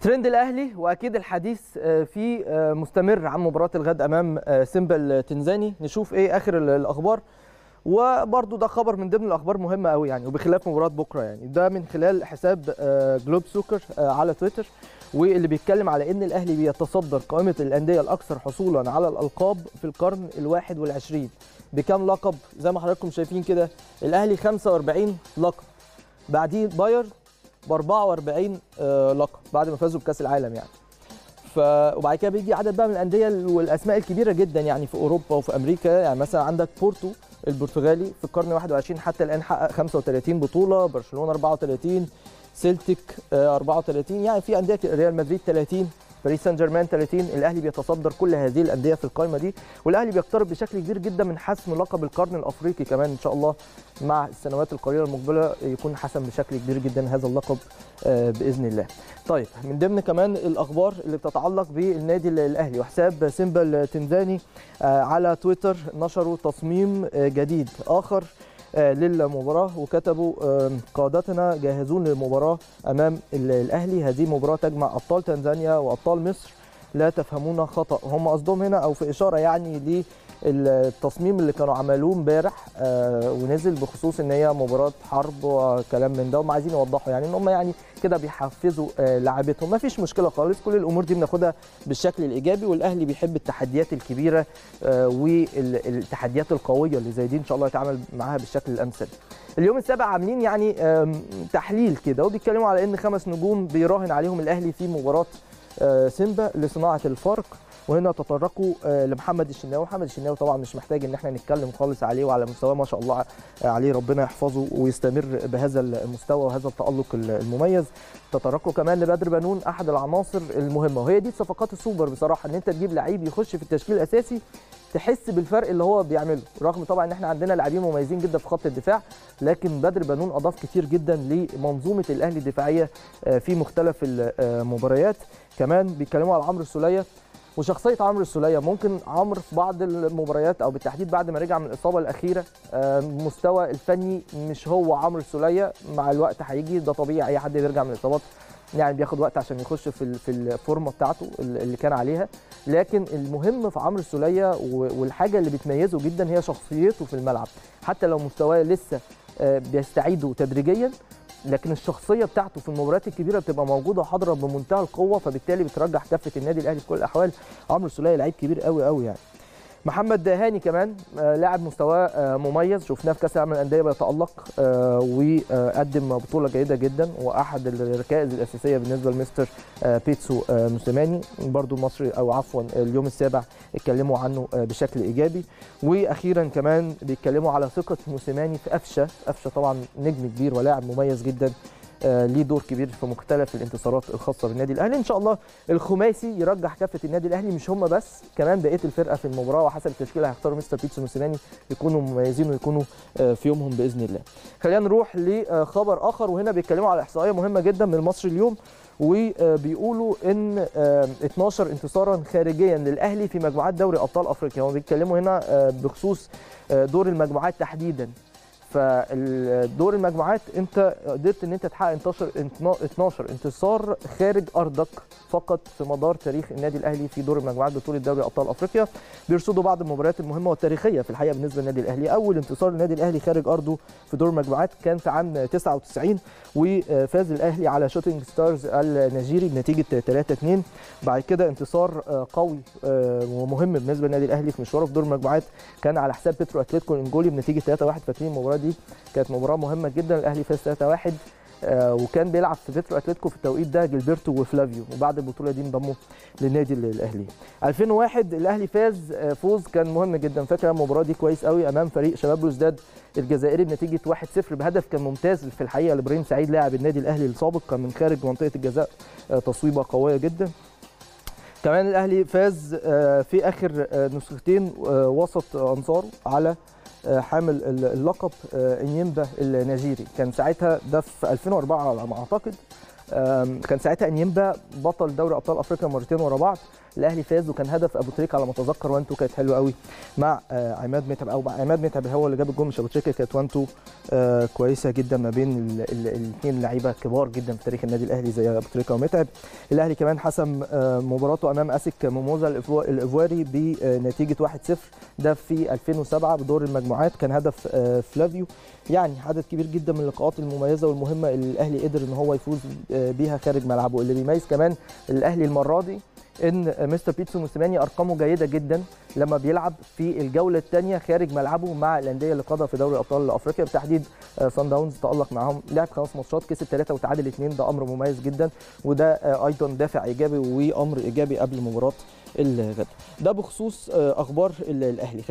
ترند الاهلي واكيد الحديث فيه مستمر عن مباراه الغد امام سيمبا التنزاني. نشوف ايه اخر الاخبار، وبرده ده خبر من ضمن الاخبار مهمه قوي يعني، وبخلاف مباراه بكره يعني، ده من خلال حساب جلوب سوكر على تويتر، واللي بيتكلم على ان الاهلي بيتصدر قائمه الانديه الاكثر حصولا على الالقاب في القرن ال21 بكام لقب. زي ما حضراتكم شايفين كده، الاهلي 45 لقب، بعديه بايرن ب 44 لقب بعد ما فازوا بكاس العالم يعني. وبعد كده بيجي عدد بقى من الانديه والاسماء الكبيره جدا يعني في اوروبا وفي امريكا. يعني مثلا عندك بورتو البرتغالي في القرن 21 حتى الان حقق 35 بطوله، برشلونه 34، سلتيك 34، يعني في انديه، ريال مدريد 30، فريسان جيرمان 30. الاهلي بيتصدر كل هذه الانديه في القائمه دي، والاهلي بيقترب بشكل كبير جدا من حسم لقب القرن الافريقي كمان ان شاء الله. مع السنوات القليله المقبله يكون حسم بشكل كبير جدا هذا اللقب باذن الله. طيب، من ضمن كمان الاخبار اللي بتتعلق بالنادي الاهلي، وحساب سيمبا التنزاني على تويتر نشروا تصميم جديد اخر للمباراة، وكتبوا قادتنا جاهزون للمباراة أمام الأهلي. هذه مباراة تجمع أبطال تنزانيا وأبطال مصر، لا تفهمونا خطأ. هم قصدهم هنا أو في إشارة يعني للتصميم اللي كانوا عملوه امبارح ونزل بخصوص إن هي مباراة حرب وكلام من ده، وهم عايزين يوضحوا يعني إن هم يعني كده بيحفزوا لعبتهم. ما فيش مشكلة خالص، كل الأمور دي بناخدها بالشكل الإيجابي، والأهلي بيحب التحديات الكبيرة والتحديات القوية اللي زي دي إن شاء الله يتعامل معاها بالشكل الأمثل. اليوم السابع عاملين يعني تحليل كده، وبيتكلموا على إن 5 نجوم بيراهن عليهم الأهلي في مباراة سيمبا لصناعة الفرق. وهنا تطرقوا لمحمد الشناوي. محمد الشناوي طبعا مش محتاج ان احنا نتكلم خالص عليه، وعلى مستواه ما شاء الله عليه، ربنا يحفظه ويستمر بهذا المستوى وهذا التألق المميز. تطرقوا كمان لبدر بنون، احد العناصر المهمه، وهي دي صفقات السوبر بصراحه، ان انت تجيب لعيب يخش في التشكيل الاساسي تحس بالفرق اللي هو بيعمله، رغم طبعا ان احنا عندنا لاعبين مميزين جدا في خط الدفاع، لكن بدر بنون اضاف كتير جدا لمنظومه الاهلي الدفاعيه في مختلف المباريات. كمان بيتكلموا على عمرو سليم وشخصية عمرو سليم. ممكن عمرو في بعض المباريات أو بالتحديد بعد ما رجع من الإصابة الأخيرة مستوى الفني مش هو عمرو سليم. مع الوقت هيجي، ده طبيعي، أي حد بيرجع من الإصابات يعني بياخد وقت عشان يخش في الفورمة بتاعته اللي كان عليها. لكن المهم في عمرو سليم والحاجة اللي بتميزه جدا هي شخصيته في الملعب، حتى لو مستواه لسه بيستعيده تدريجيا، لكن الشخصيه بتاعته في المباريات الكبيره بتبقى موجوده وحاضره بمنتهى القوه، فبالتالي بترجح كافه النادي الاهلي في كل الاحوال. عمرو سليم لعيب كبير قوي قوي يعني. محمد دهاني كمان لاعب مستواه مميز، شفناه في كاس العالم للانديه بيتالق وقدم بطوله جيده جدا، واحد الركائز الاساسيه بالنسبه لمستر بيتسو موسيماني. برضو مصري او عفوا اليوم السابع اتكلموا عنه بشكل ايجابي. واخيرا كمان بيتكلموا على ثقه موسيماني في أفشة. أفشة طبعا نجم كبير ولاعب مميز جدا، ليه دور كبير في مختلف الانتصارات الخاصه بالنادي الاهلي. ان شاء الله الخماسي يرجح كافه النادي الاهلي، مش هم بس، كمان بقيه الفرقه في المباراه، وحسب التشكيله هيختاروا مستر بيتسو موسيماني يكونوا مميزين ويكونوا في يومهم باذن الله. خلينا نروح لخبر اخر، وهنا بيتكلموا على احصائيه مهمه جدا من مصر اليوم، وبيقولوا ان 12 انتصارا خارجيا للاهلي في مجموعات دوري ابطال افريقيا. هم بيتكلموا هنا بخصوص دور المجموعات تحديدا. فالدور المجموعات انت قدرت ان انت تحقق 12 انتصار خارج ارضك فقط في مدار تاريخ النادي الاهلي في دور المجموعات بطوله دوري ابطال افريقيا. بيرصدوا بعض المباريات المهمه والتاريخيه في الحقيقه بالنسبه للنادي الاهلي. اول انتصار للنادي الاهلي خارج ارضه في دور المجموعات كان في عام 99، وفاز الاهلي على شوتينج ستارز النيجيري بنتيجه 3-2. بعد كده انتصار قوي ومهم بالنسبه للنادي الاهلي في مشواره في دور المجموعات كان على حساب بترو اتليتيكو الانجولي بنتيجه 3-1. فاكرين المباراه دي كانت مباراه مهمه جدا، الاهلي فاز 3-1 وكان بيلعب في بترو اتلتيكو في التوقيت ده جلبرتو وفلافيو، وبعد البطوله دي انضموا للنادي الاهلي. 2001 الاهلي فاز فوز كان مهم جدا، فاكر المباراه دي كويس قوي امام فريق شباب بلوزداد الجزائري بنتيجه 1-0 بهدف كان ممتاز في الحقيقه لابراهيم سعيد لاعب النادي الاهلي السابق، كان من خارج منطقه الجزاء تصويبه قويه جدا. كمان الاهلي فاز في اخر نسختين وسط انصاره على حامل اللقب إنيمبا النيجيري، كان ساعتها ده في 2004 على ما أعتقد. كان ساعتها إنيمبا بطل دوري ابطال افريقيا مرتين ورا بعض، الاهلي فاز وكان هدف ابو تريكه على ما اتذكر 1-2 كانت حلوه قوي مع عماد متعب، او عماد متعب هو اللي جاب الجول مش ابو تريكه، كانت 1-2 كويسه جدا ما بين الاثنين لعيبه كبار جدا في تاريخ النادي الاهلي زي ابو تريكه ومتعب. الاهلي كمان حسم مباراته امام اسيك موموزا الايفواري بنتيجه 1-0 ده في 2007 بدور المجموعات، كان هدف فلافيو. يعني عدد كبير جدا من اللقاءات المميزه والمهمه اللي الاهلي قدر ان هو يفوز بيها خارج ملعبه. اللي بيميز كمان الاهلي المره دي ان مستر بيتسو موسيماني ارقامه جيده جدا لما بيلعب في الجوله الثانيه خارج ملعبه مع الانديه اللي قادها في دوري ابطال افريقيا، بالتحديد سان داونز تالق معاهم، لعب 5 ماتشات كسب 3 وتعادل 2، ده امر مميز جدا وده ايضا دافع ايجابي وامر ايجابي قبل مباراه الغد. ده بخصوص اخبار الاهلي.